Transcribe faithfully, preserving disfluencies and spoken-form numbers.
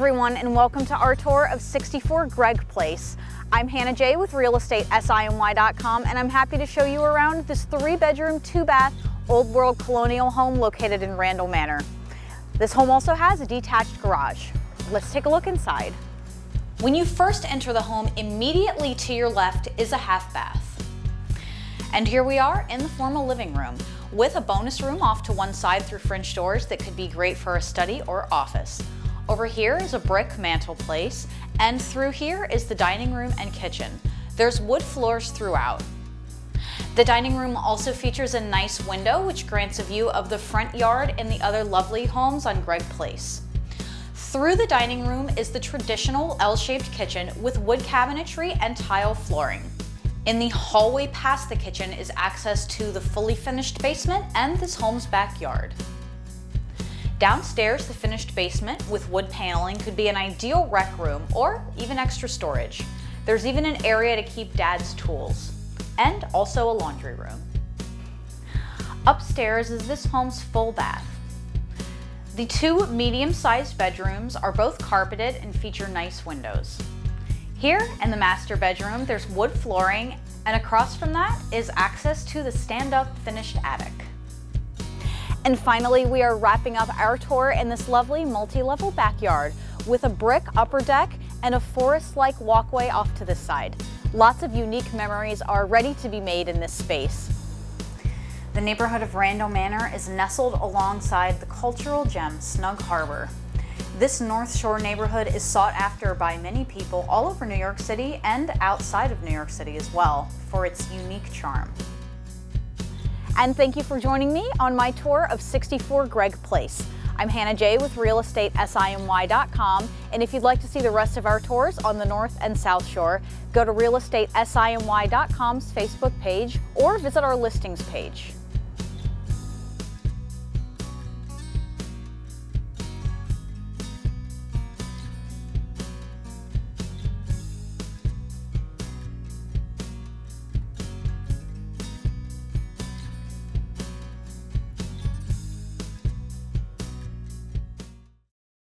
everyone, and welcome to our tour of sixty-four Gregg Place. I'm Hannah Jay with real estate S I N Y dot com, and I'm happy to show you around this three-bedroom, two-bath, old-world colonial home located in Randall Manor. This home also has a detached garage. Let's take a look inside. When you first enter the home, immediately to your left is a half bath. And here we are in the formal living room with a bonus room off to one side through French doors that could be great for a study or office. Over here is a brick mantelpiece, and through here is the dining room and kitchen. There's wood floors throughout. The dining room also features a nice window which grants a view of the front yard and the other lovely homes on Gregg Place. Through the dining room is the traditional L-shaped kitchen with wood cabinetry and tile flooring. In the hallway past the kitchen is access to the fully finished basement and this home's backyard. Downstairs, the finished basement with wood paneling could be an ideal rec room or even extra storage. There's even an area to keep dad's tools and also a laundry room. Upstairs is this home's full bath. The two medium-sized bedrooms are both carpeted and feature nice windows. Here in the master bedroom, there's wood flooring, and across from that is access to the stand-up finished attic. And finally, we are wrapping up our tour in this lovely multi-level backyard with a brick upper deck and a forest-like walkway off to this side. Lots of unique memories are ready to be made in this space. The neighborhood of Randall Manor is nestled alongside the cultural gem Snug Harbor. This North Shore neighborhood is sought after by many people all over New York City and outside of New York City as well for its unique charm. And thank you for joining me on my tour of sixty-four Gregg Place. I'm Hannah Jay with real estate S I N Y dot com, and if you'd like to see the rest of our tours on the North and South Shore, go to real estate S I N Y dot com's Facebook page or visit our listings page.